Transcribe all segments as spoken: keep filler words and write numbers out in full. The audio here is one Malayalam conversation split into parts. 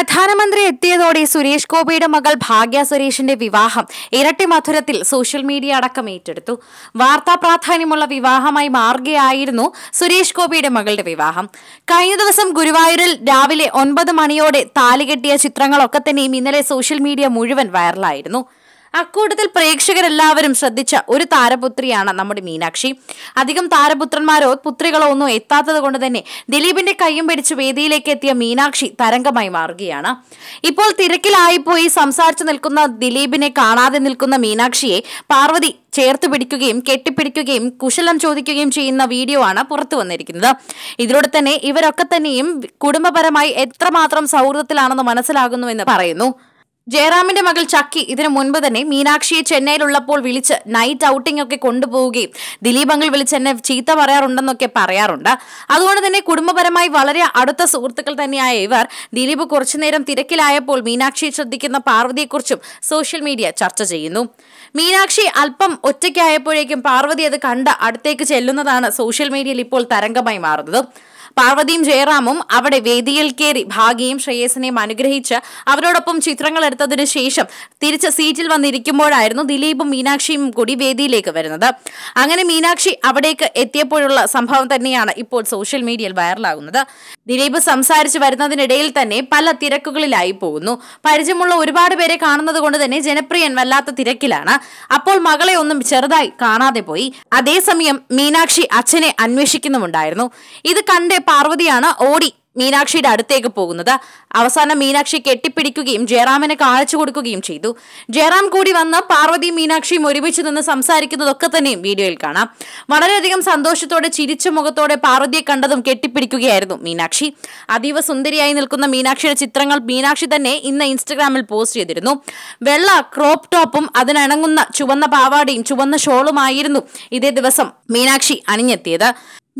പ്രധാനമന്ത്രി എത്തിയതോടെ സുരേഷ് ഗോപിയുടെ മകൾ ഭാഗ്യ സുരേഷിന്റെ വിവാഹം ഇരട്ടി മധുരത്തിൽ സോഷ്യൽ മീഡിയ അടക്കം ഏറ്റെടുത്തു. വാർത്താ പ്രാധാന്യമുള്ള വിവാഹമായി മാറുകയായിരുന്നു സുരേഷ് ഗോപിയുടെ മകളുടെ വിവാഹം. കഴിഞ്ഞ ദിവസം ഗുരുവായൂരിൽ രാവിലെ ഒൻപത് മണിയോടെ താലികെട്ടിയ ചിത്രങ്ങളൊക്കെ തന്നെയും ഇന്നലെ സോഷ്യൽ മീഡിയ മുഴുവൻ വൈറലായിരുന്നു. അക്കൂട്ടത്തിൽ പ്രേക്ഷകരെല്ലാവരും ശ്രദ്ധിച്ച ഒരു താരപുത്രിയാണ് നമ്മുടെ മീനാക്ഷി. അധികം താരപുത്രന്മാരോ പുത്രികളോ ഒന്നും എത്താത്തത് കൊണ്ട് തന്നെ ദിലീപിന്റെ കൈയും പിടിച്ച് വേദിയിലേക്ക് എത്തിയ മീനാക്ഷി തരംഗമായി മാറുകയാണ്. ഇപ്പോൾ തിരക്കിലായിപ്പോയി സംസാരിച്ചു നിൽക്കുന്ന ദിലീപിനെ കാണാതെ നിൽക്കുന്ന മീനാക്ഷിയെ പാർവതി ചേർത്ത് പിടിക്കുകയും കെട്ടിപ്പിടിക്കുകയും കുശലം ചോദിക്കുകയും ചെയ്യുന്ന വീഡിയോ ആണ് പുറത്തു വന്നിരിക്കുന്നത്. ഇതിലൂടെ തന്നെ ഇവരൊക്കെ തന്നെയും കുടുംബപരമായി എത്രമാത്രം സൗഹൃദത്തിലാണെന്ന് മനസ്സിലാകുന്നുവെന്ന് പറയുന്നു. ജയറാമിന്റെ മകൾ ചക്കി ഇതിനു മുൻപ് തന്നെ മീനാക്ഷിയെ ചെന്നൈയിലുള്ളപ്പോൾ വിളിച്ച് നൈറ്റ് ഔട്ടിംഗ് ഒക്കെ കൊണ്ടുപോവുകയും ദിലീപ് അങ്കിൾ വിളിച്ച് എന്നെ ചീത്ത പറയാറുണ്ടെന്നൊക്കെ പറയാറുണ്ട്. അതുകൊണ്ട് തന്നെ കുടുംബപരമായി വളരെ അടുത്ത സുഹൃത്തുക്കൾ തന്നെയായ ഇവർ ദിലീപ് കുറച്ചുനേരം തിരക്കിലായപ്പോൾ മീനാക്ഷിയെ ശ്രദ്ധിക്കുന്ന പാർവതിയെക്കുറിച്ചും സോഷ്യൽ മീഡിയ ചർച്ച ചെയ്യുന്നു. മീനാക്ഷി അല്പം ഒറ്റയ്ക്കായപ്പോഴേക്കും പാർവതി അത് കണ്ട് അടുത്തേക്ക് ചെല്ലുന്നതാണ് സോഷ്യൽ മീഡിയയിൽ ഇപ്പോൾ തരംഗമായി മാറുന്നത്. പാർവതിയും ജയറാമും അവിടെ വേദിയിൽ കയറി ഭാഗ്യയും ശ്രേയസിനെയും അനുഗ്രഹിച്ച് അവരോടൊപ്പം ചിത്രങ്ങൾ എടുത്തതിനു ശേഷം തിരിച്ച് സീറ്റിൽ വന്നിരിക്കുമ്പോഴായിരുന്നു ദിലീപും മീനാക്ഷിയും കൂടി വേദിയിലേക്ക് വരുന്നത്. അങ്ങനെ മീനാക്ഷി അവിടേക്ക് എത്തിയപ്പോഴുള്ള സംഭവം തന്നെയാണ് ഇപ്പോൾ സോഷ്യൽ മീഡിയയിൽ വൈറലാകുന്നത്. ദിലീപ് സംസാരിച്ച് വരുന്നതിനിടയിൽ തന്നെ പല തിരക്കുകളിലായി പോകുന്നു. പരിചയമുള്ള ഒരുപാട് പേരെ കാണുന്നത് കൊണ്ട് തന്നെ ജനപ്രിയൻ വല്ലാത്ത തിരക്കിലാണ്. അപ്പോൾ മകളെ ഒന്നും ചെറുതായി കാണാതെ പോയി. അതേസമയം മീനാക്ഷി അച്ഛനെ അന്വേഷിക്കുന്നുമുണ്ടായിരുന്നു. ഇത് കണ്ട് പാർവതിയാണ് ഓടി മീനാക്ഷിയുടെ അടുത്തേക്ക് പോകുന്നത്. അവസാനം മീനാക്ഷി കെട്ടിപ്പിടിക്കുകയും ജയറാമിനെ കാണിച്ചു കൊടുക്കുകയും ചെയ്തു. ജയറാം കൂടി വന്ന് പാർവതിയും മീനാക്ഷിയും ഒരുമിച്ച് നിന്ന് സംസാരിക്കുന്നതൊക്കെ തന്നെയും വീഡിയോയിൽ കാണാം. വളരെയധികം സന്തോഷത്തോടെ ചിരിച്ച മുഖത്തോടെ പാർവതിയെ കണ്ടതും കെട്ടിപ്പിടിക്കുകയായിരുന്നു മീനാക്ഷി. അതീവ സുന്ദരിയായി നിൽക്കുന്ന മീനാക്ഷിയുടെ ചിത്രങ്ങൾ മീനാക്ഷി തന്നെ ഇന്ന് ഇൻസ്റ്റഗ്രാമിൽ പോസ്റ്റ് ചെയ്തിരുന്നു. വെള്ള ക്രോപ്പ് ടോപ്പും അതിനിണങ്ങുന്ന ചുവന്ന പാവാടയും ചുവന്ന ഷോളുമായിരുന്നു ഇതേ ദിവസം മീനാക്ഷി അണിഞ്ഞെത്തിയത്.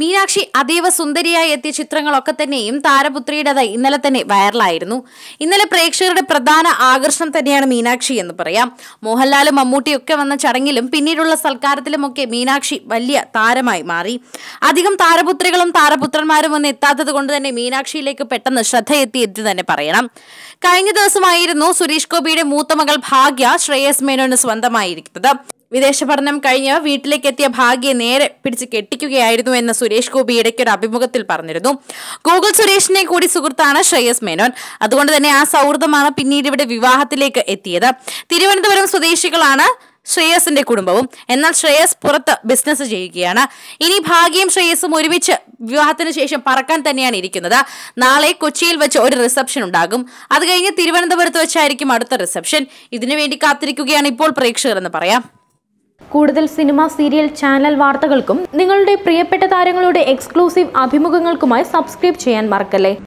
മീനാക്ഷി അതീവ സുന്ദരിയായി എത്തിയ ചിത്രങ്ങളൊക്കെ തന്നെയും താരപുത്രിയുടേതായി ഇന്നലെ തന്നെ വൈറലായിരുന്നു. ഇന്നലെ പ്രേക്ഷകരുടെ പ്രധാന ആകർഷണം തന്നെയാണ് മീനാക്ഷി എന്ന് പറയാം. മോഹൻലാലും മമ്മൂട്ടിയൊക്കെ വന്ന ചടങ്ങിലും പിന്നീടുള്ള സൽക്കാരത്തിലുമൊക്കെ മീനാക്ഷി വലിയ താരമായി മാറി. അധികം താരപുത്രികളും താരപുത്രന്മാരും ഒന്നും എത്താത്തത് കൊണ്ട് തന്നെ മീനാക്ഷിയിലേക്ക് പെട്ടെന്ന് ശ്രദ്ധയെത്തി എന്ന് തന്നെ പറയണം. കഴിഞ്ഞ ദിവസമായിരുന്നു സുരേഷ് ഗോപിയുടെ മൂത്ത മകൾ ഭാഗ്യ ശ്രേയസ് മേനോന് സ്വന്തമായിരിക്കുന്നത്. വിദേശ പഠനം കഴിഞ്ഞ് വീട്ടിലേക്കെത്തിയ ഭാഗ്യയെ നേരെ പിടിച്ച് കെട്ടിക്കുകയായിരുന്നു എന്ന് സുരേഷ് ഗോപി ഇടയ്ക്കൊരു അഭിമുഖത്തിൽ പറഞ്ഞിരുന്നു. ഗൂഗിൾ സുരേഷിനെ കൂടി സുഹൃത്താണ് ശ്രേയസ് മേനോൻ. അതുകൊണ്ട് തന്നെ ആ സൗഹൃദമാണ് പിന്നീട് ഇവിടെ വിവാഹത്തിലേക്ക് എത്തിയത്. തിരുവനന്തപുരം സ്വദേശികളാണ് ശ്രേയസിന്റെ കുടുംബവും. എന്നാൽ ശ്രേയസ് പുറത്ത് ബിസിനസ് ചെയ്യുകയാണ്. ഇനി ഭാഗ്യയും ശ്രേയസും ഒരുമിച്ച് വിവാഹത്തിന് ശേഷം പറക്കാൻ തന്നെയാണ് ഇരിക്കുന്നത്. നാളെ കൊച്ചിയിൽ വെച്ച് ഒരു റിസപ്ഷൻ ഉണ്ടാകും. അത് കഴിഞ്ഞ് തിരുവനന്തപുരത്ത് വെച്ചായിരിക്കും അടുത്ത റിസപ്ഷൻ. ഇതിനുവേണ്ടി കാത്തിരിക്കുകയാണ് ഇപ്പോൾ പ്രേക്ഷകർ എന്ന് പറയാം. കൂടുതൽ സിനിമ, സീരിയൽ, ചാനൽ വാർത്തകൾക്കും നിങ്ങളുടെ പ്രിയപ്പെട്ട താരങ്ങളുടെ എക്സ്ക്ലൂസീവ് അഭിമുഖങ്ങൾക്കുമായി സബ്സ്ക്രൈബ് ചെയ്യാൻ മറക്കല്ലേ.